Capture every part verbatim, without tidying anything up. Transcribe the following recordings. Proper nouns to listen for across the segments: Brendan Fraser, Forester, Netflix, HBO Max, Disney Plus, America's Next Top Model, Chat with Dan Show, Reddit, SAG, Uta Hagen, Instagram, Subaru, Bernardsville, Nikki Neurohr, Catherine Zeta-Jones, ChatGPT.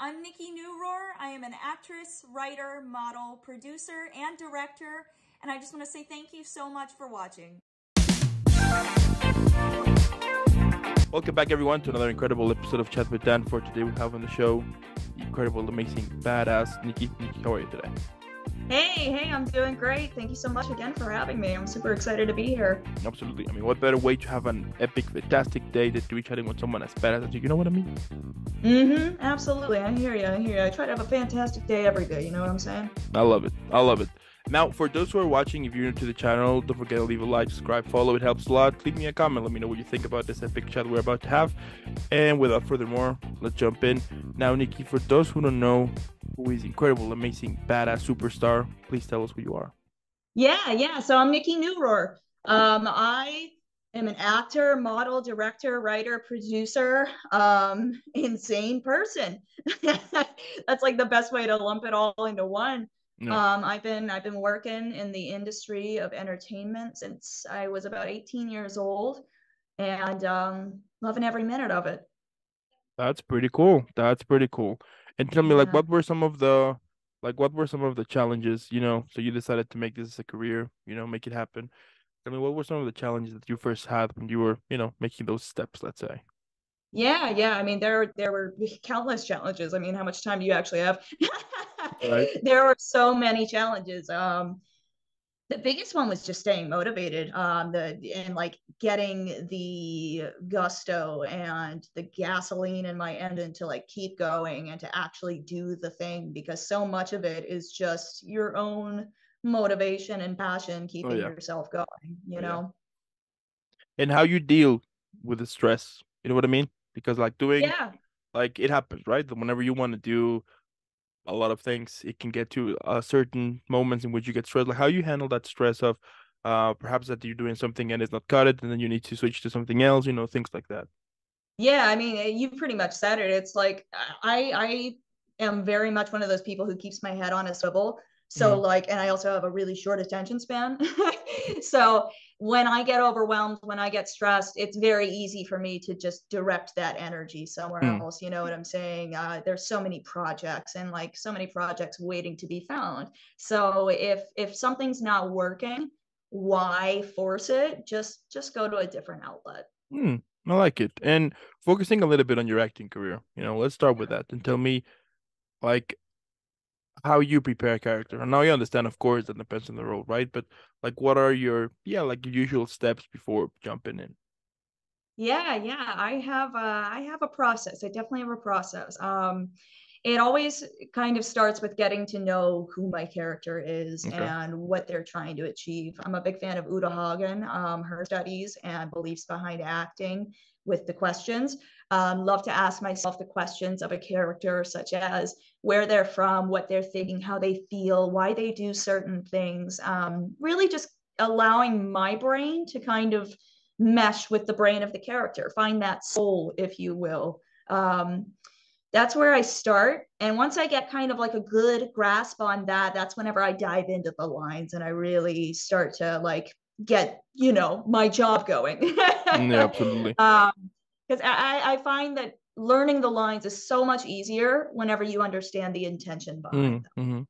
I'm Nikki Neurohr. I am an actress, writer, model, producer, and director, and I just want to say thank you so much for watching. Welcome back, everyone, to another incredible episode of Chat with Dan. For today, we have on the show the incredible, amazing, badass Nikki. Nikki, how are you today? Hey, hey, I'm doing great. Thank you so much again for having me. I'm super excited to be here. Absolutely. I mean, what better way to have an epic, fantastic day than to be chatting with someone as badass as you? You know what I mean? Mm-hmm. Absolutely. I hear you. I hear you. I try to have a fantastic day every day. You know what I'm saying? I love it. I love it. Now, for those who are watching, if you're new to the channel, don't forget to leave a like, subscribe, follow. It helps a lot. Leave me a comment. Let me know what you think about this epic chat we're about to have. And without further more, let's jump in. Now, Nikki, for those who don't know who is incredible, amazing, badass superstar, please tell us who you are. Yeah, yeah. So I'm Nikki Neurohr. Um, I am an actor, model, director, writer, producer, um, insane person. That's like the best way to lump it all into one. No. Um, I've been I've been working in the industry of entertainment since I was about eighteen years old, and um, loving every minute of it. That's pretty cool. That's pretty cool. And tell me, yeah. like, what were some of the, like, what were some of the challenges? You know, so you decided to make this a career. You know, make it happen. I mean, what were some of the challenges that you first had when you were, you know, making those steps? Let's say. Yeah, yeah. I mean, there there were countless challenges. I mean, how much time do you actually have? Right. There were so many challenges. Um, the biggest one was just staying motivated, um, the and like getting the gusto and the gasoline in my engine to like keep going and to actually do the thing, because so much of it is just your own motivation and passion keeping oh, yeah. yourself going, you oh, know. Yeah. And how you deal with the stress, you know what I mean? Because like doing, yeah. like it happens, right? Whenever you want to do a lot of things, it can get to a certain moments in which you get stressed. Like how you handle that stress of uh, perhaps that you're doing something and it's not cut it, and then you need to switch to something else, you know, things like that. Yeah, I mean, you pretty much said it. It's like, I I am very much one of those people who keeps my head on a swivel. So mm-hmm. like, and I also have a really short attention span. So when I get overwhelmed, when I get stressed, it's very easy for me to just direct that energy somewhere mm. else. You know what I'm saying? Uh, there's so many projects and like so many projects waiting to be found. So if, if something's not working, why force it? Just, just go to a different outlet. Mm, I like it. And focusing a little bit on your acting career, you know, let's start with that and tell me like, how you prepare a character. And now you understand, of course, that depends on the role, right? But like, what are your, yeah, like your usual steps before jumping in? Yeah, yeah, I have a, I have a process. I definitely have a process. Um, it always kind of starts with getting to know who my character is okay. and what they're trying to achieve. I'm a big fan of Uta Hagen, um, her studies and beliefs behind acting with the questions. Um, love to ask myself the questions of a character, such as where they're from, what they're thinking, how they feel, why they do certain things. Um, really just allowing my brain to kind of mesh with the brain of the character, find that soul, if you will. Um, that's where I start. And once I get kind of like a good grasp on that, that's whenever I dive into the lines and I really start to like get, you know, my job going. Yeah, absolutely. Um, because I, I find that learning the lines is so much easier whenever you understand the intention behind mm, them. Mm-hmm.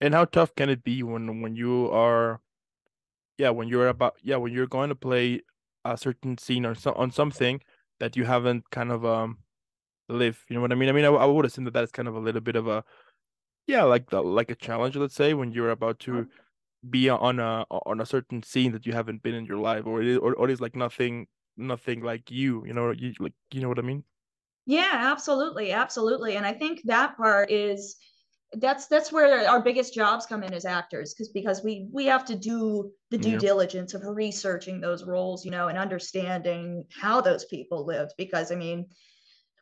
And how tough can it be when when you are, yeah, when you're about, yeah, when you're going to play a certain scene or so, on something that you haven't kind of um lived. You know what I mean? I mean, I, I would assume that that's kind of a little bit of a, yeah, like the, like a challenge. Let's say when you're about to okay. be on a on a certain scene that you haven't been in your life, or it is, or, or it is like nothing. nothing like you, you know, you like, you know what I mean? Yeah, absolutely. Absolutely. And I think that part is, that's, that's where our biggest jobs come in as actors. Cause, because we, we have to do the due yeah. diligence of researching those roles, you know, and understanding how those people lived. Because I mean,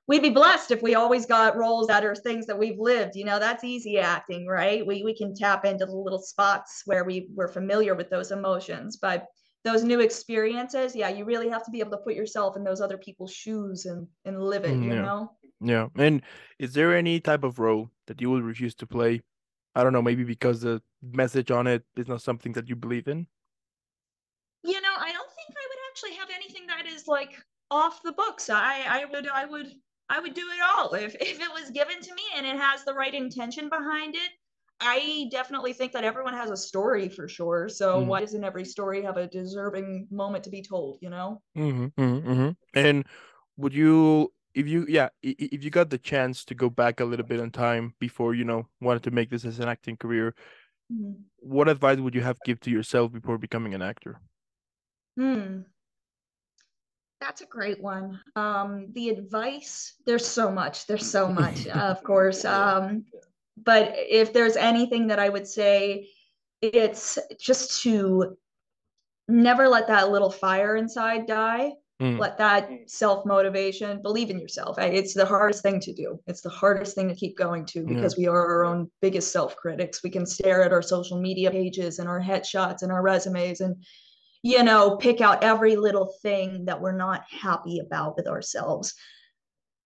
we'd be blessed if we always got roles that are things that we've lived, you know, that's easy acting, right? We, we can tap into the little spots where we were familiar with those emotions, but those new experiences, yeah, you really have to be able to put yourself in those other people's shoes and, and live it, you yeah. know? Yeah. And is there any type of role that you will refuse to play? I don't know, maybe because the message on it is not something that you believe in? You know, I don't think I would actually have anything that is like off the books. I, I would, I would, I would do it all. If, if it was given to me and it has the right intention behind it, I definitely think that everyone has a story for sure. So mm-hmm. why doesn't every story have a deserving moment to be told, you know? Mm-hmm, mm-hmm. And would you, if you, yeah, if you got the chance to go back a little bit in time before, you know, wanted to make this as an acting career, mm-hmm. what advice would you have give to yourself before becoming an actor? Hmm. That's a great one. Um, the advice, there's so much, there's so much, of course. Um, but if there's anything that I would say, it's just to never let that little fire inside die. Mm. Let that self-motivation, believe in yourself. It's the hardest thing to do. It's the hardest thing to keep going to, because yeah. we are our own biggest self-critics. We can stare at our social media pages and our headshots and our resumes and, you know, pick out every little thing that we're not happy about with ourselves.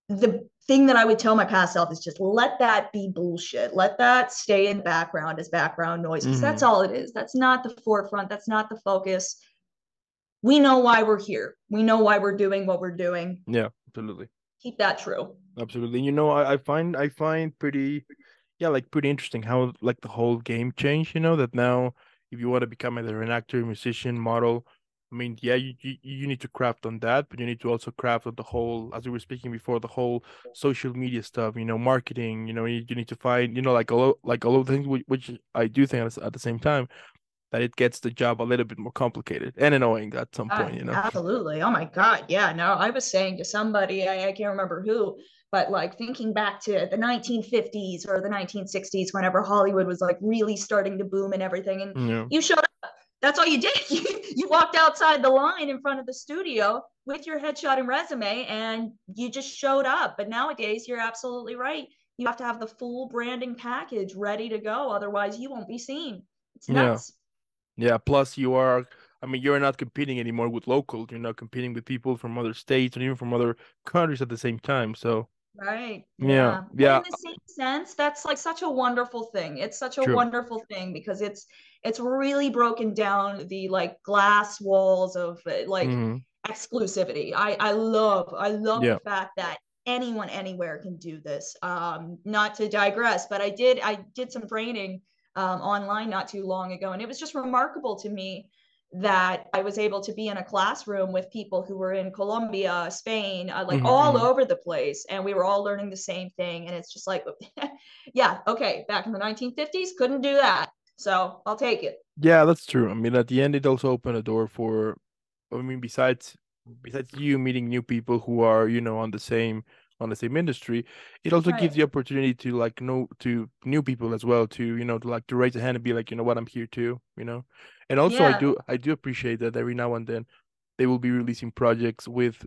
The thing that I would tell my past self is just let that be bullshit. Let that stay in the background as background noise. Because mm. that's all it is. That's not the forefront. That's not the focus. We know why we're here. We know why we're doing what we're doing. Yeah, absolutely. Keep that true. Absolutely. You know, I, I find I find pretty, yeah, like pretty interesting how like the whole game changed, you know, that now if you want to become either an actor, musician, model, I mean, yeah, you, you you need to craft on that, but you need to also craft on the whole, as we were speaking before, the whole social media stuff, you know, marketing, you know, you, you need to find, you know, like a lot, like a lot of things, which, which I do think at the same time, that it gets the job a little bit more complicated and annoying at some point, you know? Absolutely. Oh my God. Yeah. No, I was saying to somebody, I, I can't remember who, but like thinking back to the nineteen fifties or the nineteen sixties, whenever Hollywood was like really starting to boom and everything. And yeah. you showed up. That's all you did. You, you walked outside the line in front of the studio with your headshot and resume and you just showed up. But nowadays you're absolutely right. You have to have the full branding package ready to go. Otherwise you won't be seen. It's nuts. Yeah. Yeah, plus you are, I mean, you're not competing anymore with locals. You're not competing with people from other states and even from other countries at the same time. So, right. Yeah. Yeah. But in the same sense, that's like such a wonderful thing. It's such a True. wonderful thing because it's, it's really broken down the like glass walls of like mm-hmm. exclusivity. I, I love, I love yeah. the fact that anyone anywhere can do this. Um, not to digress, but I did, I did some training Um, online not too long ago. And it was just remarkable to me that I was able to be in a classroom with people who were in Colombia, Spain, uh, like mm-hmm. all over the place. And we were all learning the same thing. And it's just like, yeah, okay, back in the nineteen fifties, couldn't do that. So I'll take it. Yeah, that's true. I mean, at the end, it also opened a door for, I mean, besides besides you meeting new people who are, you know, on the same on the same industry, it also right. gives the opportunity to like know to new people as well, to, you know, to like to raise a hand and be like, you know what, I'm here too, you know. And also yeah. I do I do appreciate that every now and then they will be releasing projects with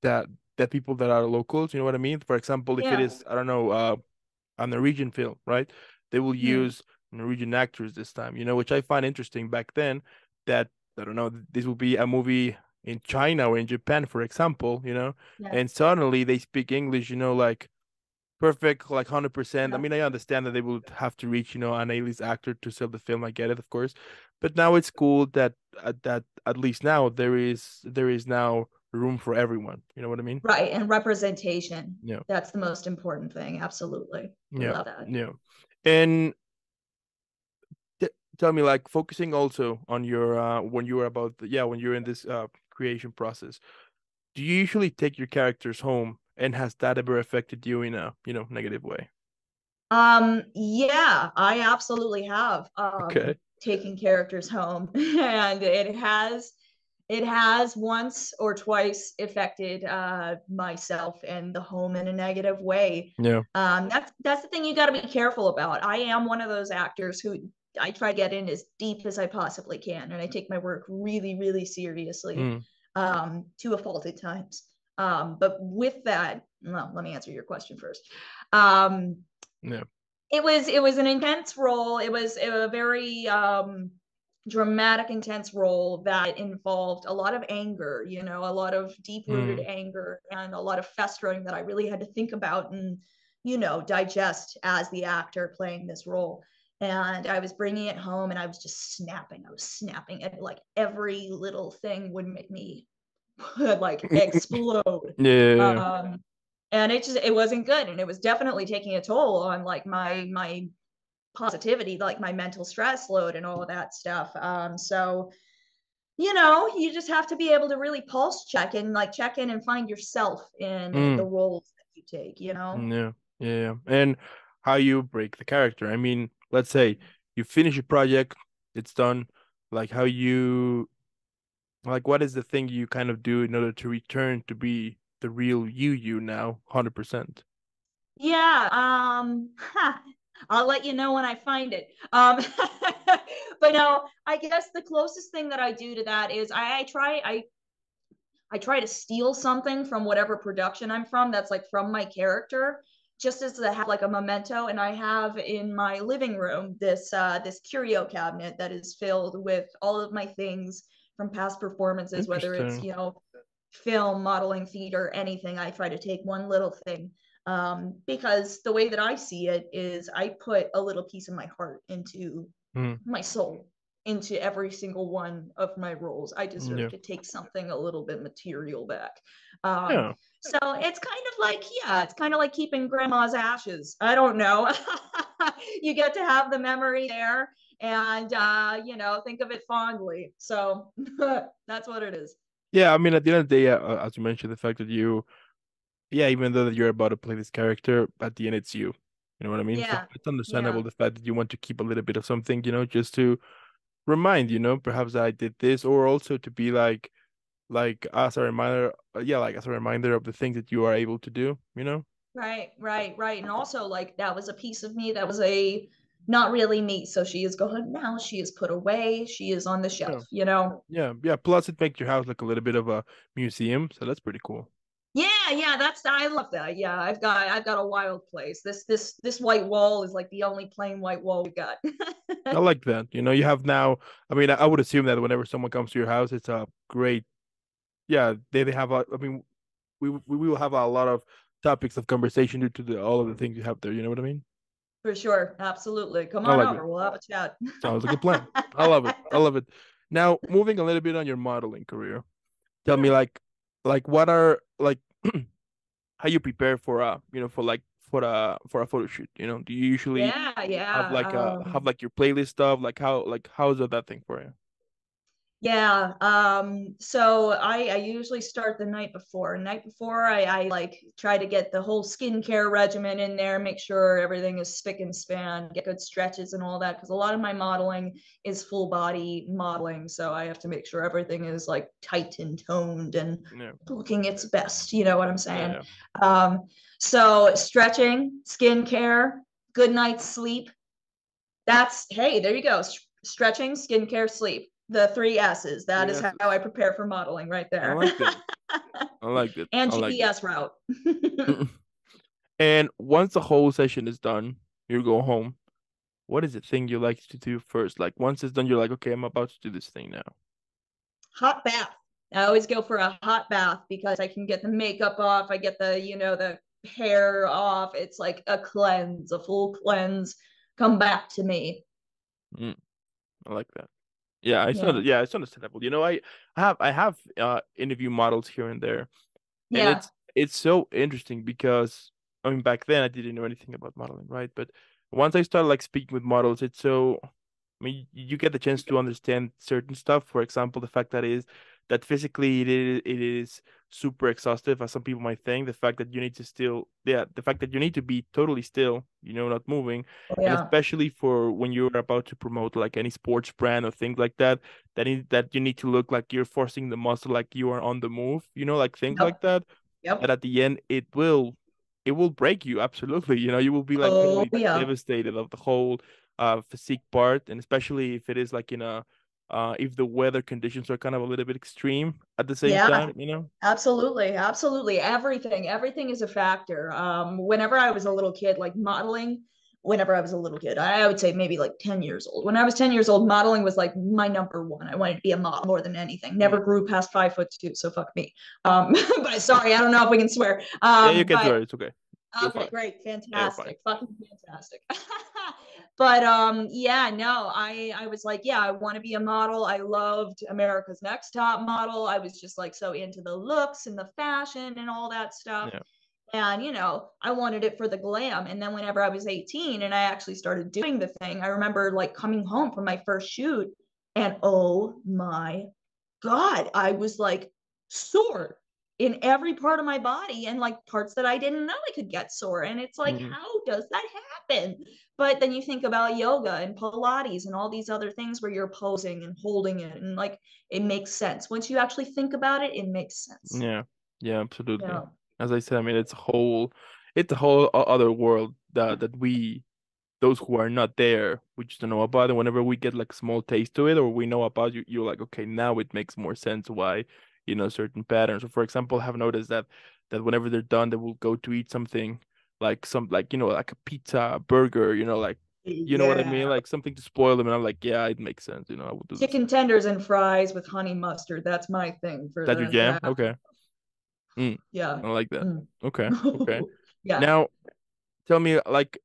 that that people that are locals, you know what I mean? For example, if yeah. it is, I don't know, uh a Norwegian film, right? They will mm. use Norwegian actors this time, you know, which I find interesting. Back then, that I don't know, this will be a movie in China or in Japan, for example, you know, yeah. and suddenly they speak English, you know, like perfect, like one hundred percent. Yeah. I mean, I understand that they would have to reach, you know, an A-list actor to sell the film. I get it, of course. But now it's cool that uh, that at least now there is there is now room for everyone. You know what I mean? Right. And representation. Yeah. That's the most important thing. Absolutely. Yeah. Love that. Yeah. And th- tell me, like, focusing also on your uh, when you were about, the, yeah, when you're in this uh, creation process, do you usually take your characters home, and has that ever affected you in a, you know, negative way? Um yeah, I absolutely have um okay. taken characters home and it has it has once or twice affected uh myself and the home in a negative way. Yeah. Um that's that's the thing you got to be careful about. I am one of those actors who I try to get in as deep as I possibly can. And I take my work really, really seriously, mm. um, to a fault at times. Um, but with that, well, let me answer your question first. Um, yeah. It was, it was an intense role. It was a very um, dramatic, intense role that involved a lot of anger, you know, a lot of deep rooted mm. anger and a lot of festering that I really had to think about and, you know, digest as the actor playing this role. And I was bringing it home and I was just snapping. I was snapping at like every little thing would make me like explode. Yeah. Um, And it just, it wasn't good. And it was definitely taking a toll on like my, my positivity, like my mental stress load and all of that stuff. Um, so, you know, you just have to be able to really pulse check and like check in and find yourself in mm. the roles that you take, you know? Yeah. Yeah. And how you break the character. I mean, let's say you finish a project, it's done. Like how you, like, what is the thing you kind of do in order to return to be the real you, you now, one hundred percent? Yeah. Um, huh. I'll let you know when I find it. Um, but no, I guess the closest thing that I do to that is I, I try, I, I try to steal something from whatever production I'm from. That's like from my character, just as I have like a memento. And I have in my living room, this, uh, this curio cabinet that is filled with all of my things from past performances, whether it's, you know, film, modeling, theater, anything. I try to take one little thing. Um, because the way that I see it is I put a little piece of my heart into mm. my soul, into every single one of my roles. I deserve yeah. to take something a little bit material back. Um, yeah. So it's kind of like, yeah, it's kind of like keeping grandma's ashes. I don't know. You get to have the memory there and, uh, you know, think of it fondly. So that's what it is. Yeah. I mean, at the end of the day, uh, as you mentioned, the fact that you, yeah, even though you're about to play this character, at the end, it's you. You know what I mean? Yeah. So it's understandable yeah. the fact that you want to keep a little bit of something, you know, just to remind, you know, perhaps I did this, or also to be like, like as a reminder, yeah, like as a reminder of the things that you are able to do, you know? Right, right, right. And also like that was a piece of me that was a not really me. So she is gone now. She is put away. She is on the shelf, yeah. you know? Yeah, yeah. Plus it makes your house look a little bit of a museum. So that's pretty cool. Yeah, yeah, that's I love that. Yeah, I've got I've got a wild place. This this this white wall is like the only plain white wall we've got. I like that. You know, you have now. I mean, I would assume that whenever someone comes to your house, it's a great. Yeah, they they have. A, I mean, we we will have a lot of topics of conversation due to the, all of the things you have there. You know what I mean? For sure, absolutely. Come on like over, it. We'll have a chat. Sounds like a plan. I love it. I love it. Now, moving a little bit on your modeling career, tell me like. Like what are like how you prepare for a you know for like for a for a photo shoot, you know? Do you usually yeah, yeah. have like um, a have like your playlist stuff? Like how like how's that thing for you? Yeah. Um so I, I usually start the night before. Night before I, I like try to get the whole skincare regimen in there, make sure everything is spick and span, get good stretches and all that. Cause a lot of my modeling is full body modeling. So I have to make sure everything is like tight and toned and yeah. looking its best. You know what I'm saying? Yeah, yeah. Um so stretching, skincare, good night's sleep. That's hey, there you go. Stretching, skincare, sleep. The three S's. That yeah. is how I prepare for modeling right there. I like that. I like that. And G P S like route. And once the whole session is done, you go home. What is the thing you like to do first? Like once it's done, you're like, okay, I'm about to do this thing now. Hot bath. I always go for a hot bath because I can get the makeup off. I get the, you know, the hair off. It's like a cleanse, a full cleanse. Come back to me. Mm, I like that. Yeah, it's yeah. Not, yeah, it's understandable. You know, I have I have uh, interview models here and there, and yeah. it's it's so interesting because I mean back then I didn't know anything about modeling, right? But once I started like speaking with models, it's so I mean you get the chance to understand certain stuff. For example, the fact that is that physically it is it is super exhaustive, as some people might think. The fact that you need to still yeah, the fact that you need to be totally still, you know, not moving, yeah. and especially for when you're about to promote like any sports brand or things like that, that is, that you need to look like you're forcing the muscle, like you are on the move, you know, like things yep. like that. Yep. And at the end, it will it will break you absolutely. You know, you will be like oh, totally yeah. devastated of the whole uh physique part, and especially if it is like in a. Uh, if the weather conditions are kind of a little bit extreme at the same yeah, time, you know? Absolutely. Absolutely. Everything, everything is a factor. Um, whenever I was a little kid, like modeling, whenever I was a little kid, I would say maybe like ten years old. When I was ten years old, modeling was like my number one. I wanted to be a model more than anything. Never grew past five foot two. So fuck me. Um, but sorry, I don't know if we can swear. Um, yeah, you can but, swear. It's okay. You're okay. Fine. Great. Fantastic. Yeah, fucking fantastic. But um, yeah, no, I, I was like, yeah, I want to be a model. I loved America's Next Top Model. I was just like so into the looks and the fashion and all that stuff. Yeah. And, you know, I wanted it for the glam. And then whenever I was eighteen and I actually started doing the thing, I remember like coming home from my first shoot and oh my God, I was like sore in every part of my body and like parts that I didn't know I could get sore. And it's like, mm-hmm. how does that happen? But then you think about yoga and Pilates and all these other things where you're posing and holding it. And like, it makes sense. Once you actually think about it, it makes sense. Yeah. Yeah, absolutely. Yeah. As I said, I mean, it's a whole, it's a whole other world that, that we, those who are not there, we just don't know about it. Whenever we get like small taste to it, or we know about you, you're like, okay, now it makes more sense why, you know, certain patterns. So for example, I have noticed that, that whenever they're done, they will go to eat something like some, like, you know, like a pizza, a burger, you know, like, you know yeah. what I mean? Like something to spoil them. And I'm like, yeah, it makes sense. You know, I will do chicken this. Tenders and fries with honey mustard. That's my thing. For that, the, you jam? That. Okay. Mm, yeah, I like that. Mm. Okay, okay. yeah. Now, tell me, like,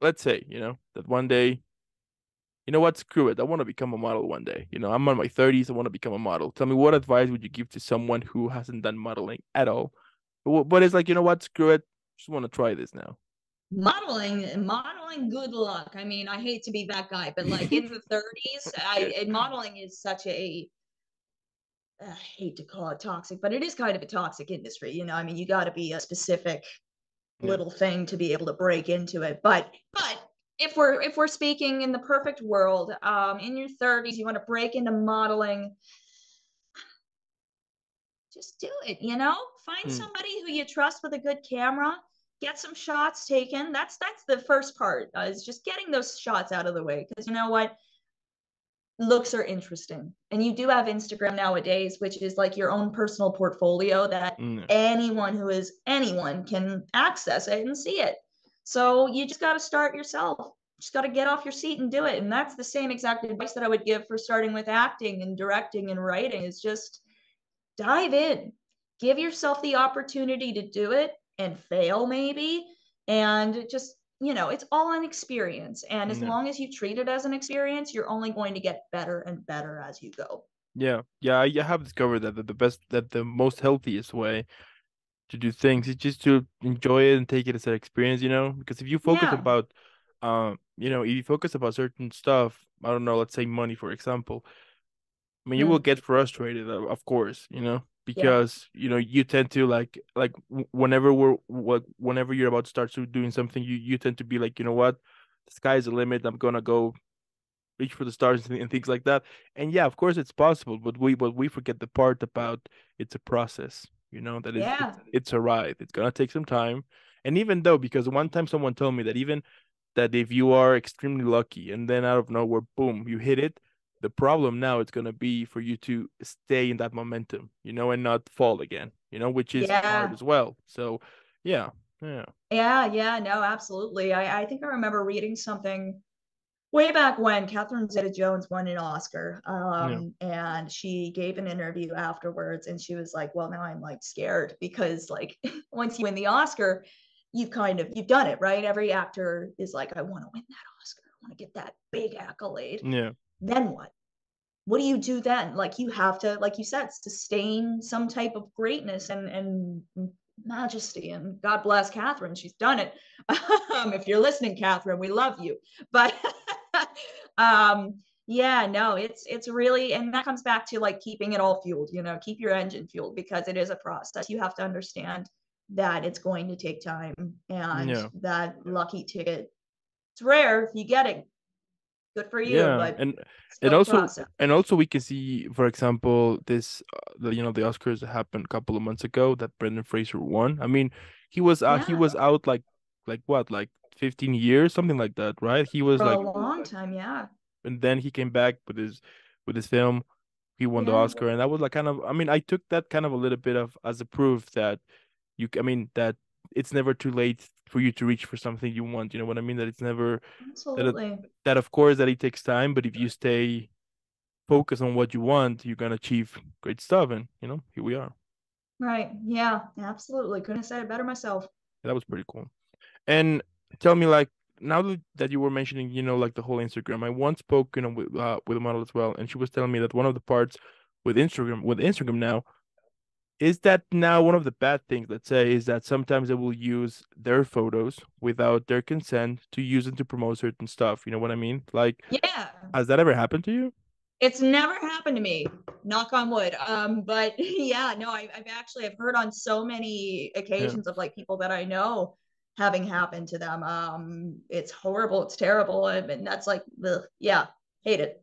let's say, you know, that one day, you know what, screw it, I want to become a model one day. You know, I'm in my thirties, I want to become a model. Tell me, what advice would you give to someone who hasn't done modeling at all, but, but it's like, you know what, screw it, just want to try this now? Modeling, modeling, good luck. I mean, I hate to be that guy, but like in the thirties, I and modeling is such a, I hate to call it toxic, but it is kind of a toxic industry. You know, I mean, you got to be a specific yeah. little thing to be able to break into it. But, but if we're, if we're speaking in the perfect world, um, in your thirties, you want to break into modeling, just do it, you know, find mm. somebody who you trust with a good camera, get some shots taken. That's, that's the first part uh, is just getting those shots out of the way. 'Cause you know what? Looks are interesting. And you do have Instagram nowadays, which is like your own personal portfolio that mm. anyone who is anyone can access it and see it. So you just got to start yourself. Just got to get off your seat and do it. And that's the same exact advice that I would give for starting with acting and directing and writing, is just dive in, give yourself the opportunity to do it and fail maybe. And just, you know, it's all an experience. And as yeah. long as you treat it as an experience, you're only going to get better and better as you go. Yeah. Yeah. I have discovered that the best, that the most healthiest way to do things is just to enjoy it and take it as an experience, you know, because if you focus yeah. about, um, you know, if you focus about certain stuff, I don't know, let's say money, for example, I mean, you mm. will get frustrated, of course, you know, because yeah. you know, you tend to like like whenever we're what whenever you're about to start doing something, you you tend to be like, you know what, the sky's the limit, I'm gonna go reach for the stars and things like that. And yeah, of course it's possible, but we but we forget the part about it's a process, you know, that it's, yeah. it's, it's a ride, it's gonna take some time. And even though, because one time someone told me that even that if you are extremely lucky and then out of nowhere, boom, you hit it, the problem now it's going to be for you to stay in that momentum, you know, and not fall again, you know, which is yeah. hard as well. So, yeah. Yeah. Yeah. Yeah. No, absolutely. I, I think I remember reading something way back when Catherine Zeta-Jones won an Oscar. Um, yeah. And she gave an interview afterwards and she was like, well, now I'm like scared because like once you win the Oscar, you kind of, you've done it, right? Every actor is like, I want to win that Oscar. I want to get that big accolade. Yeah. Then what? What do you do then? Like you have to, like you said, sustain some type of greatness and, and majesty. And God bless Catherine. She's done it. Um, if you're listening, Catherine, we love you. But um, yeah, no, it's, it's really, and that comes back to like keeping it all fueled, you know, keep your engine fueled because it is a process. You have to understand that it's going to take time and yeah. that lucky ticket. It's rare if you get it. Good for you. Yeah, but and and also process. and also we can see, for example, this uh, the, you know, the Oscars that happened a couple of months ago that Brendan Fraser won. I mean, he was uh, yeah. he was out like like what like fifteen years, something like that, right? He was for like a long time, yeah. And then he came back with his with his film. He won yeah. the Oscar, and that was like kind of. I mean, I took that kind of a little bit of as a proof that you. I mean that. It's never too late for you to reach for something you want. You know what I mean? That it's never, Absolutely. that, that of course that it takes time, but if you stay focused on what you want, you're going to achieve great stuff. And you know, here we are. Right. Yeah, absolutely. Couldn't have said it better myself. That was pretty cool. And tell me, like, now that you were mentioning, you know, like the whole Instagram, I once spoke, you know, with, uh, with a model as well. And she was telling me that one of the parts with Instagram, with Instagram now Is that now one of the bad things, let's say, is that sometimes they will use their photos without their consent to use it to promote certain stuff? You know what I mean? Like, yeah. Has that ever happened to you? It's never happened to me, knock on wood. Um, but yeah, no, I, I've actually, I've heard on so many occasions yeah. of like people that I know having happened to them. Um, it's horrible. It's terrible. And, and that's like, ugh, yeah, hate it.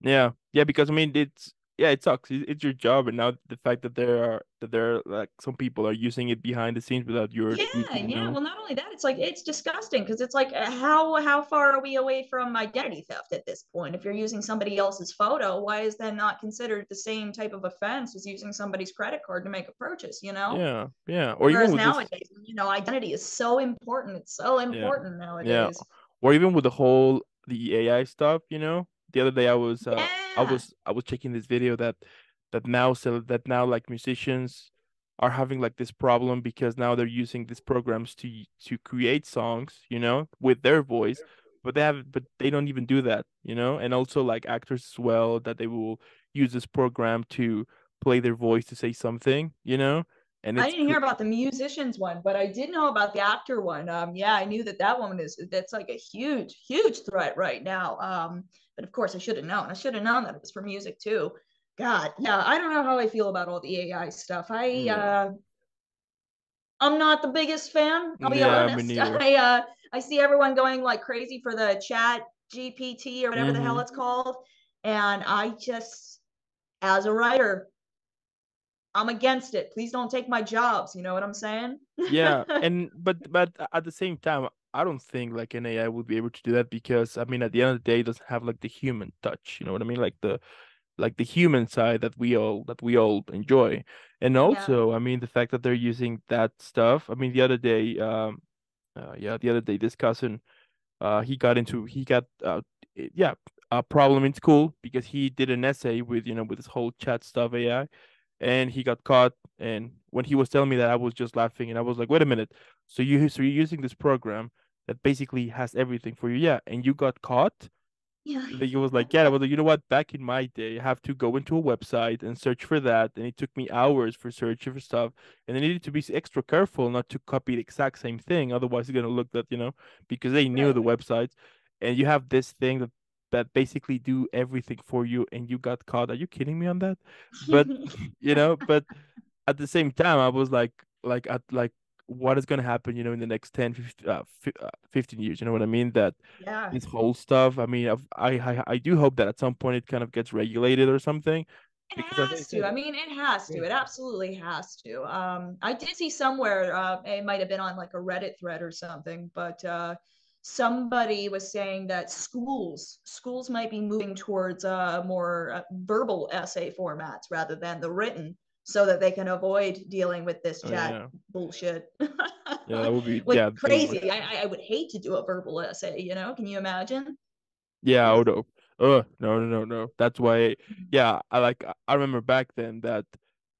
Yeah. Yeah. Because I mean, it's, yeah, it sucks. It's your job, and now the fact that there are that there are, like, some people are using it behind the scenes without your. Yeah, you know? yeah. Well, not only that, it's like it's disgusting because it's like how how far are we away from identity theft at this point? If you're using somebody else's photo, why is that not considered the same type of offense as using somebody's credit card to make a purchase? You know. Yeah, yeah. Or Whereas even nowadays, this... you know, identity is so important. It's so important yeah. nowadays. Yeah. Or even with the whole the A I stuff, you know. The other day I was uh, yeah. I was I was checking this video that that now so that now like musicians are having like this problem because now they're using these programs to to create songs, you know, with their voice, but they have but they don't even do that, you know, and also like actors as well, that they will use this program to play their voice to say something, you know. And I didn't hear about the musicians one, but I did know about the actor one. Um, yeah, I knew that that one is that's like a huge, huge threat right now. Um, but of course, I should have known. I should have known that it was for music too. God, yeah, I don't know how I feel about all the A I stuff. I, yeah. uh, I'm not the biggest fan. I'll be yeah, honest. I, uh, I see everyone going like crazy for the Chat G P T or whatever mm-hmm. the hell it's called, and I just, as a writer, I'm against it. Please don't take my jobs. You know what I'm saying? Yeah. And but but at the same time, I don't think like an A I would be able to do that because I mean, at the end of the day, it doesn't have like the human touch. You know what I mean? Like the like the human side that we all that we all enjoy. And also, yeah. I mean, the fact that they're using that stuff. I mean, the other day, um, uh, yeah, the other day, this cousin, uh, he got into he got uh, yeah a problem in school because he did an essay with you know with this whole chat stuff A I. And he got caught. And when he was telling me that, I was just laughing. And I was like, wait a minute. So, you, so you're using this program that basically has everything for you. Yeah. And you got caught. Yeah. And he was like, yeah. I was like, you know what? Back in my day, I have to go into a website and search for that. And it took me hours for searching for stuff. And I needed to be extra careful not to copy the exact same thing. Otherwise, it's going to look that, you know, because they knew the websites. And you have this thing that that basically do everything for you, and you got caught. Are you kidding me on that? But you know, but at the same time, I was like, like, at, like, what is going to happen, you know, in the next ten, fifteen years, you know what I mean? That yeah. this whole stuff, I mean, I've, I, I, I do hope that at some point it kind of gets regulated or something. It has to. I mean, it has to. It absolutely has to. Um, I did see somewhere, uh, it might've been on like a Reddit thread or something, but, uh, somebody was saying that schools schools might be moving towards uh, more uh, verbal essay formats rather than the written, so that they can avoid dealing with this chat oh, yeah. bullshit. Yeah, that would be like, yeah, crazy. Would... I I would hate to do a verbal essay. You know, can you imagine? Yeah, I would. Oh no, no, no, no. That's why. Yeah, I like. I remember back then that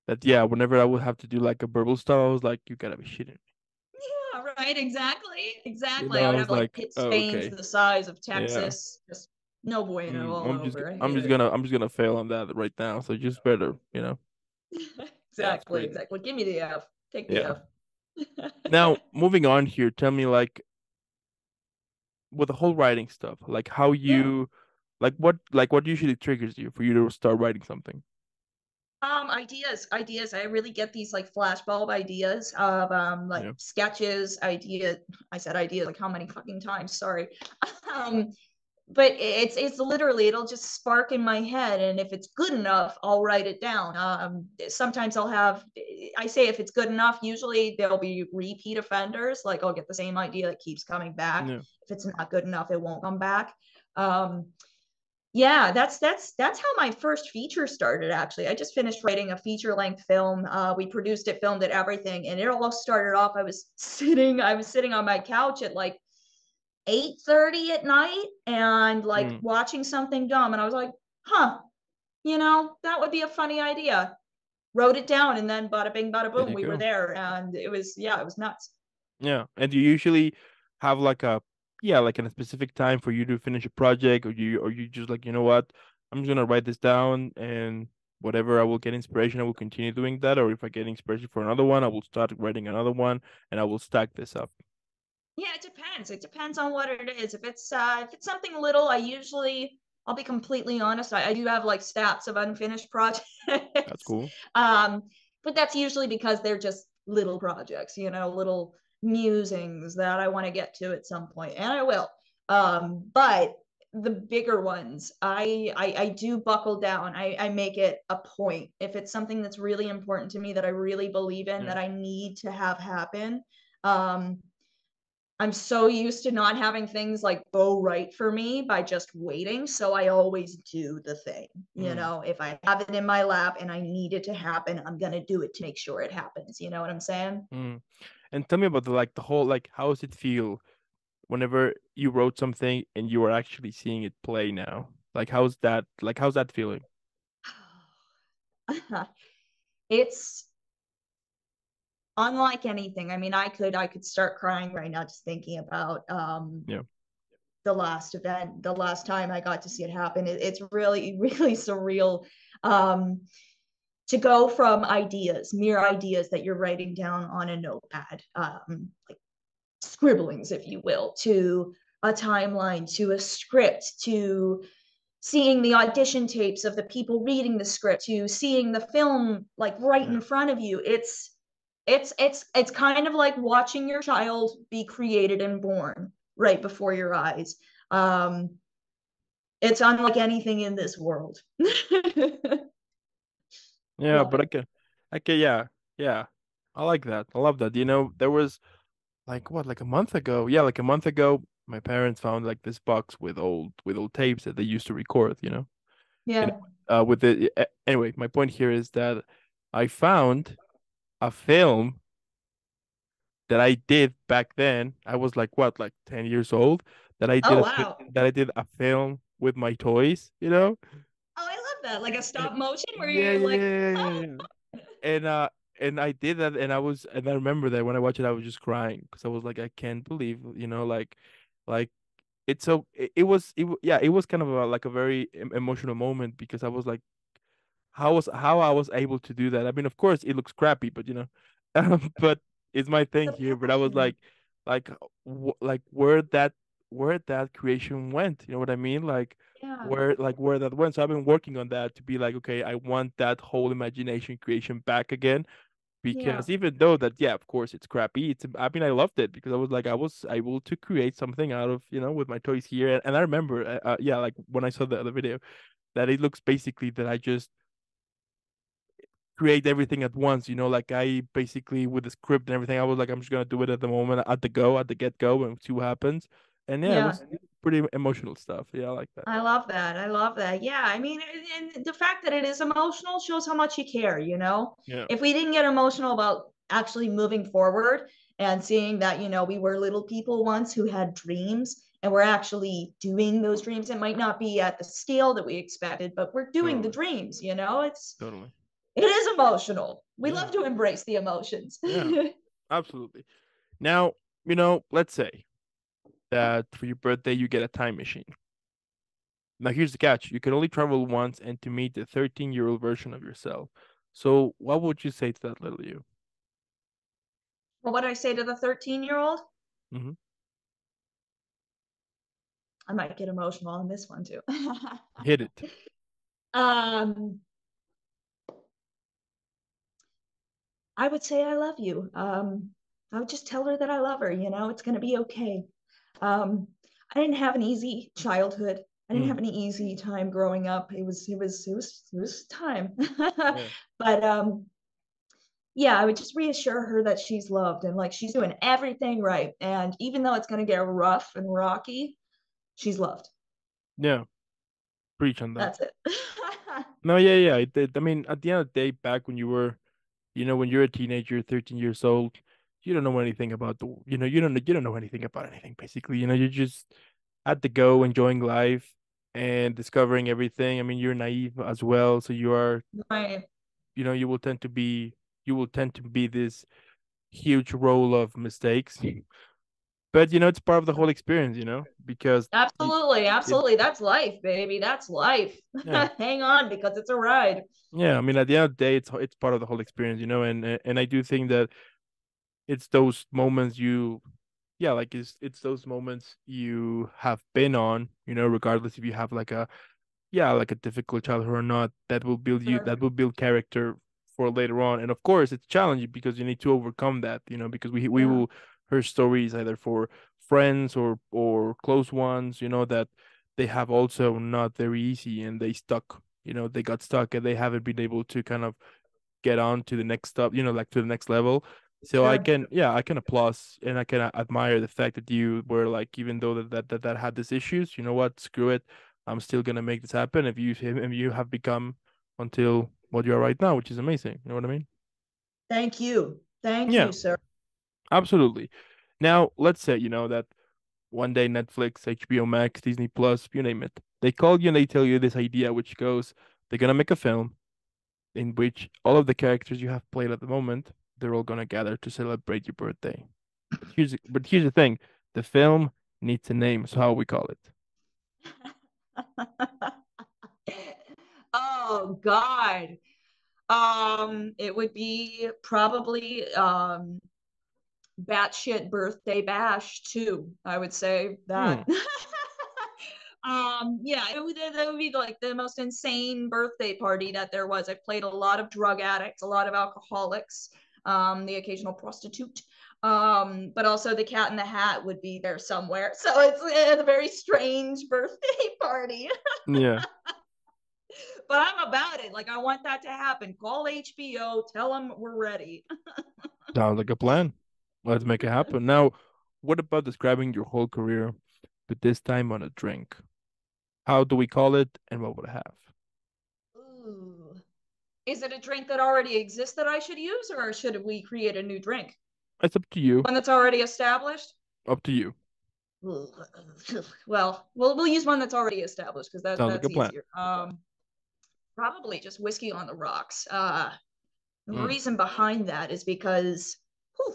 that yeah, whenever I would have to do like a verbal stuff, I was like, you gotta be shitting. Right, exactly, exactly. You know, I would I have like, like pit stains oh, okay. the size of Texas. Yeah. Just no bueno mm, all I'm just, over. I'm just it. gonna, I'm just gonna fail on that right now. So just better, you know. exactly, exactly. Give me the F. Take the yeah. F. Now moving on here, tell me like with the whole writing stuff, like how you, yeah. like what, like what usually triggers you for you to start writing something. Um, ideas, ideas. I really get these like flashbulb ideas of um, like yeah. sketches, ideas. I said ideas like how many fucking times? Sorry. Um, but it's it's literally it'll just spark in my head, and if it's good enough, I'll write it down. Um, sometimes I'll have. I say if it's good enough, usually there'll be repeat offenders. Like I'll get the same idea that keeps coming back. Yeah. If it's not good enough, it won't come back. Um. Yeah, that's that's that's how my first feature started. Actually, I just finished writing a feature-length film. Uh, we produced it, filmed it, everything, and it all started off. I was sitting, I was sitting on my couch at like eight thirty at night, and like mm. watching something dumb, and I was like, "Huh, you know, that would be a funny idea." Wrote it down, and then bada bing, bada boom, we go. were there, and it was yeah, it was nuts. Yeah, and do you usually have like a Yeah, like in a specific time for you to finish a project, or you, or you just like, you know what, I'm just gonna write this down and whatever I will get inspiration, I will continue doing that. Or if I get inspiration for another one, I will start writing another one, and I will stack this up. Yeah, it depends. It depends on what it is. If it's uh, if it's something little, I usually, I'll be completely honest, I, I do have like stacks of unfinished projects. That's cool. Um, but that's usually because they're just little projects, you know, little musings that I want to get to at some point, and I will. Um, but the bigger ones, I, I, I do buckle down. I, I make it a point. If it's something that's really important to me, that I really believe in, yeah, that I need to have happen. Um, I'm so used to not having things like go right for me by just waiting. So I always do the thing, you mm. know, if I have it in my lap and I need it to happen, I'm going to do it to make sure it happens. You know what I'm saying? Mm. And tell me about the, like the whole, like, how does it feel whenever you wrote something and you are actually seeing it play now? Like, how's that, like, how's that feeling? It's unlike anything. I mean, I could, I could start crying right now just thinking about um, yeah. the last event, the last time I got to see it happen. It, it's really, really surreal um, to go from ideas, mere ideas that you're writing down on a notepad, um, like scribblings, if you will, to a timeline, to a script, to seeing the audition tapes of the people reading the script, to seeing the film like right yeah. in front of you. It's, It's it's it's kind of like watching your child be created and born right before your eyes. Um, it's unlike anything in this world. Yeah, but I can, I can, yeah, yeah. I like that. I love that. You know, there was like what, like a month ago. Yeah, like a month ago, my parents found like this box with old with old tapes that they used to record. You know. Yeah. And, uh, with the anyway, my point here is that I found a film that I did back then. I was like what, like ten years old. That I did oh, wow. a, that I did a film with my toys, you know. Oh, I love that! Like a stop motion where yeah, you're like, yeah, yeah, yeah. Oh. And uh, and I did that, and I was, and I remember that when I watched it, I was just crying because I was like, I can't believe, you know, like, like it's so it, it was, it yeah, it was kind of a, like a very emotional moment because I was like, How was how I was able to do that? I mean, of course, it looks crappy, but you know, um, but it's my thing here. But I was like, like, w like where that where that creation went. You know what I mean? Like yeah. where like where that went. So I've been working on that to be like, okay, I want that whole imagination creation back again, because yeah. even though that, yeah, of course, it's crappy. It's I mean, I loved it because I was like, I was able to create something out of, you know, with my toys here. And, and I remember, uh, yeah, like when I saw the other video, that it looks basically that I just create everything at once, you know, like I basically with the script and everything, I was like, I'm just gonna do it at the moment, at the go, at the get go, and see what happens. And yeah, yeah. It was pretty emotional stuff. Yeah, I like that. I love that. I love that. Yeah, I mean, and the fact that it is emotional shows how much you care. You know, yeah. if we didn't get emotional about actually moving forward and seeing that, you know, we were little people once who had dreams, and we're actually doing those dreams. It might not be at the scale that we expected, but we're doing totally. the dreams. You know, it's totally. It is emotional. We yeah. love to embrace the emotions. Yeah, absolutely. Now, you know, let's say that for your birthday, you get a time machine. Now, here's the catch. You can only travel once and to meet the thirteen-year-old version of yourself. So what would you say to that little you? Well, what would I say to the thirteen-year-old? Mm-hmm. I might get emotional on this one, too. Hit it. Um... I would say I love you. Um, I would just tell her that I love her. You know, it's going to be okay. Um, I didn't have an easy childhood. I didn't mm. have an easy time growing up. It was, it was, it was, it was time. yeah. But um, yeah, I would just reassure her that she's loved and like she's doing everything right. And even though it's going to get rough and rocky, she's loved. Yeah, preach on that. That's it. No, yeah, yeah. It, it, I mean, at the end of the day, back when you were, you know, when you're a teenager, thirteen years old, you don't know anything about the, you know, you don't know, you don't know anything about anything, basically, you know, you're just at the go, enjoying life and discovering everything. I mean, you're naive as well. So you are, right. you know, you will tend to be, you will tend to be this huge role of mistakes. But, you know, it's part of the whole experience, you know, because. Absolutely. It, absolutely. It, that's life, baby. That's life. Yeah. Hang on, because it's a ride. Yeah. I mean, at the end of the day, it's it's part of the whole experience, you know, and and I do think that it's those moments you. Yeah, like it's it's those moments you have been on, you know, regardless if you have like a, yeah, like a difficult childhood or not, that will build you, that will build character for later on. And of course, it's challenging because you need to overcome that, you know, because we we yeah. will hear stories either for friends or or close ones, you know, that they have also not very easy and they stuck, you know, they got stuck and they haven't been able to kind of get on to the next step, you know, like to the next level. So yeah. I can, yeah, I can applaud and I can admire the fact that you were like, even though that that that, that had these issues, you know what, screw it, I'm still gonna make this happen. If you if you have become until what you are right now, which is amazing. You know what I mean? Thank you, thank yeah. you, sir. Absolutely. Now let's say you know that one day Netflix, H B O Max, Disney Plus, you name it, they call you and they tell you this idea, which goes, they're gonna make a film in which all of the characters you have played at the moment, they're all gonna gather to celebrate your birthday. Here's but here's the thing: the film needs a name, so how we call it? Oh God, um, it would be probably um, Batshit Birthday Bash too. I would say that. Hmm. um, yeah, it would, that would be like the most insane birthday party that there was. I played a lot of drug addicts, a lot of alcoholics. Um, the occasional prostitute, um, but also the Cat in the Hat would be there somewhere. So it's a very strange birthday party. Yeah. But I'm about it. Like, I want that to happen. Call H B O, tell them we're ready. Sounds like a plan. Let's make it happen. Now, what about describing your whole career, but this time on a drink? How do we call it and what would it have? Ooh. Is it a drink that already exists that I should use, or should we create a new drink? It's up to you. One that's already established? Up to you. Well, we'll, we'll use one that's already established because that, that's like easier. Um, probably just whiskey on the rocks. Uh, the mm. reason behind that is because whew,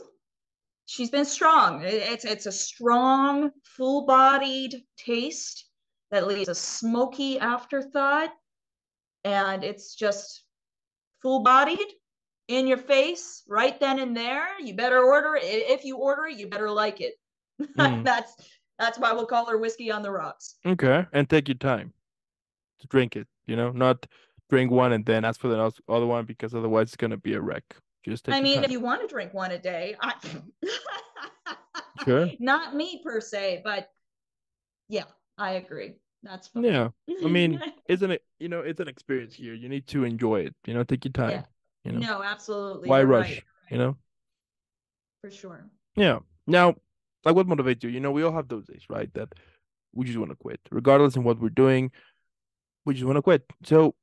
she's been strong. It, it's, it's a strong, full-bodied taste that leaves a smoky afterthought, and it's just... full-bodied, in your face, right then and there. You better order it. If you order it, you better like it. Mm. That's that's why we'll call her Whiskey on the Rocks. Okay, and take your time to drink it. You know, not drink one and then ask for the other one because otherwise it's gonna be a wreck. Just take I mean, time. If you want to drink one a day, I... sure. Not me per se, but yeah, I agree. That's fun. Yeah. I mean, isn't it, you know, it's an experience here. You need to enjoy it, you know, take your time. Yeah. You know? No, absolutely. Why You're rush, right, right. you know? For sure. Yeah. Now, like what motivates you? You know, we all have those days, right? That we just want to quit. Regardless of what we're doing, we just want to quit. So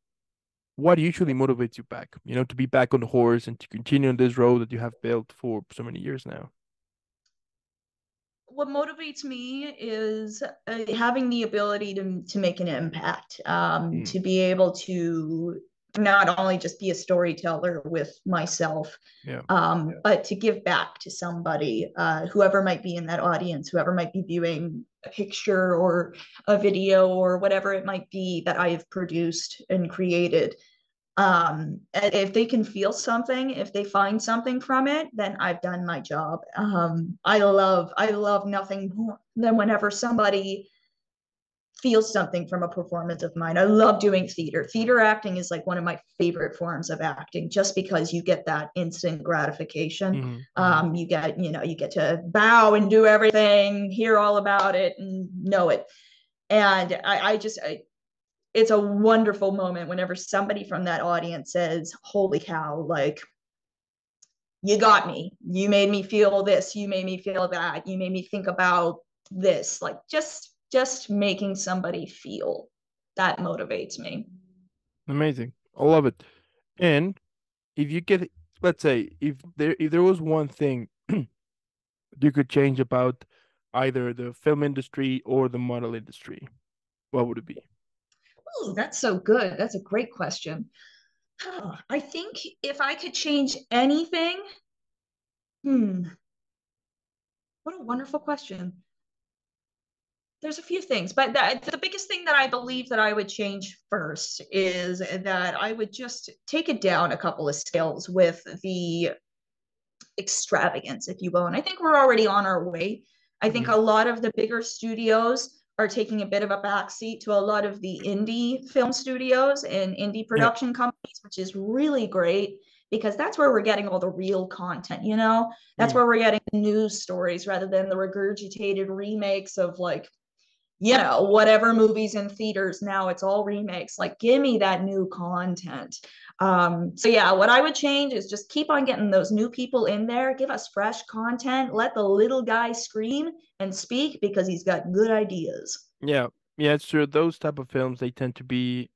what usually motivates you back, you know, to be back on the horse and to continue on this road that you have built for so many years now? What motivates me is uh, having the ability to, to make an impact, um, mm. to be able to not only just be a storyteller with myself, yeah. Um, yeah. but to give back to somebody, uh, whoever might be in that audience, whoever might be viewing a picture or a video or whatever it might be that I have produced and created. Um, if they can feel something, if they find something from it, then I've done my job. Um, I love, I love nothing more than whenever somebody feels something from a performance of mine. I love doing theater. Theater acting is like one of my favorite forms of acting, just because you get that instant gratification. Mm-hmm. Um, you get, you know, you get to bow and do everything, hear all about it and know it. And I, I just, I, it's a wonderful moment whenever somebody from that audience says, holy cow, like, you got me. You made me feel this. You made me feel that. You made me think about this. Like, just, just making somebody feel, that motivates me. Amazing. I love it. And if you get, let's say, if there, if there was one thing you could change about either the film industry or the model industry, what would it be? Ooh, that's so good. That's a great question. Oh, I think if I could change anything, hmm, What a wonderful question. There's a few things, but the, the biggest thing that I believe that I would change first is that I would just take it down a couple of scales with the extravagance, if you will. And I think we're already on our way. I think a lot of the bigger studios are taking a bit of a backseat to a lot of the indie film studios and indie production yeah. companies, which is really great, because that's where we're getting all the real content, you know? That's mm. where we're getting news stories rather than the regurgitated remakes of, like, you know, whatever movies in theaters now, it's all remakes. Like, give me that new content. Um, so yeah, what I would change is just keep on getting those new people in there. Give us fresh content. Let the little guy scream and speak because he's got good ideas. Yeah, yeah, it's true. Those type of films, they tend to be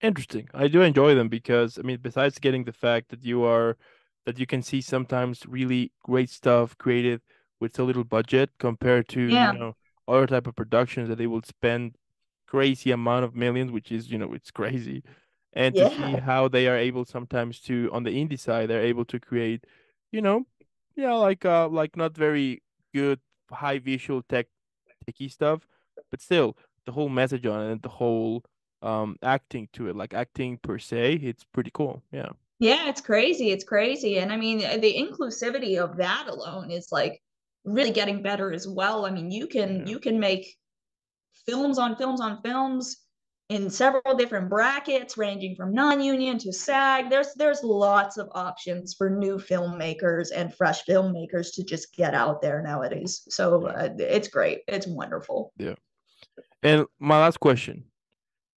interesting. I do enjoy them because, I mean, besides getting the fact that you are, that you can see sometimes really great stuff created with so little budget compared to, yeah. you know, other type of productions that they will spend crazy amount of millions, which is, you know, it's crazy. And yeah. to see how they are able sometimes to, on the indie side, they're able to create, you know, yeah, like uh, like not very good, high visual tech, techy stuff, but still the whole message on it and the whole um, acting to it, like acting per se, it's pretty cool. Yeah. Yeah, it's crazy. It's crazy. And I mean, the inclusivity of that alone is like, really getting better as well. I mean, you can you can make films on films on films in several different brackets, ranging from non-union to SAG. There's there's lots of options for new filmmakers and fresh filmmakers to just get out there nowadays. So uh, it's great. It's wonderful. Yeah. And my last question: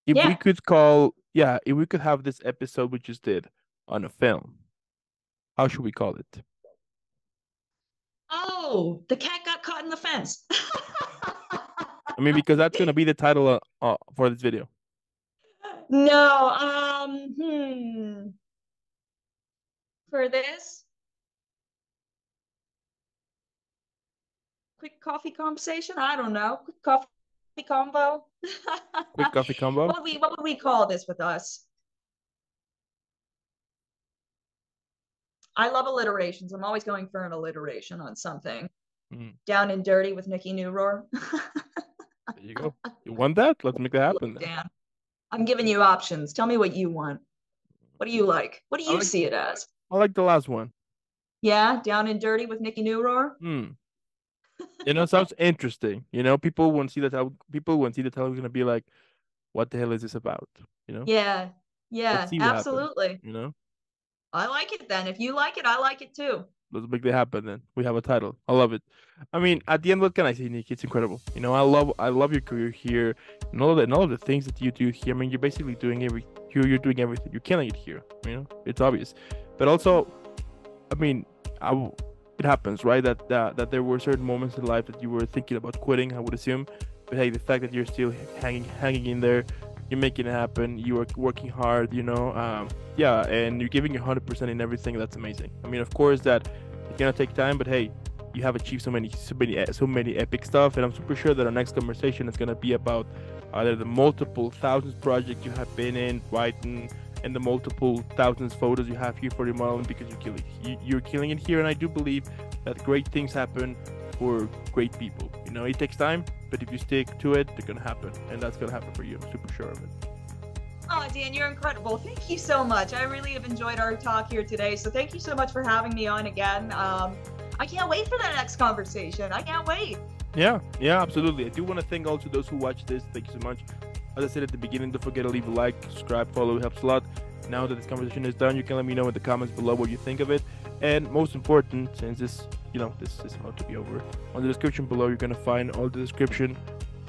if yeah. we could call, yeah, if we could have this episode we just did on a film, how should we call it? Oh, the cat got caught in the fence. I mean, because that's going to be the title uh, uh, for this video. No. Um. Hmm. For this quick coffee conversation, I don't know. Quick coffee combo. Quick coffee combo. What would we What would we call this with us? I love alliterations. I'm always going for an alliteration on something. Mm. Down and Dirty with Nikki Neurohr. There you go. You want that? Let's make that happen. Dan, I'm giving you options. Tell me what you want. What do you like? What do you like, see it as? I like the last one. Yeah, Down and Dirty with Nikki Neurohr. Mm. You know, sounds interesting. You know, people won't see that. People won't see the television and be like, "What the hell is this about?" You know? Yeah. Yeah. Absolutely. Happens, you know. I like it then. If you like it, I like it too. Let's make that happen then. We have a title. I love it. I mean, at the end, what can I say, Nikki? It's incredible. You know, I love I love your career here and all of that, and all of the things that you do here. I mean, you're basically doing every you're you're doing everything. You're killing it here. You know, it's obvious. But also, I mean, I, it happens, right? That, that that there were certain moments in life that you were thinking about quitting, I would assume. But hey, the fact that you're still hanging hanging in there, you're making it happen. You are working hard, you know. Um, yeah, and you're giving your one hundred percent in everything. That's amazing. I mean, of course, that it's gonna take time, but hey, you have achieved so many, so many, so many epic stuff. And I'm super sure that our next conversation is gonna be about either the multiple thousands projects you have been in, writing, and the multiple thousands photos you have here for remodeling, because you're killing, you, you're killing it here. And I do believe that great things happen for great people. You know, it takes time, but if you stick to it, they're gonna happen, and that's gonna happen for you. I'm super sure of it. Oh, Dan, you're incredible. Thank you so much. I really have enjoyed our talk here today. So thank you so much for having me on again. Um, I can't wait for that next conversation. I can't wait. Yeah, yeah, absolutely. I do want to thank also those who watch this. Thank you so much. As I said at the beginning, don't forget to leave a like, subscribe, follow. It helps a lot. Now that this conversation is done, you can let me know in the comments below what you think of it. And most important, since this, you know, this is about to be over, on the description below, you're going to find all the description,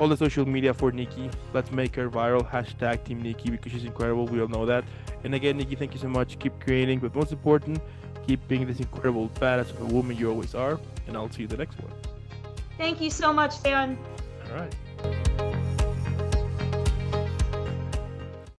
all the social media for Nikki. Let's make her viral. Hashtag Team Nikki, because she's incredible. We all know that. And again, Nikki, thank you so much. Keep creating. But most important, keep being this incredible badass of a woman you always are. And I'll see you the next one. Thank you so much, Dan. All right.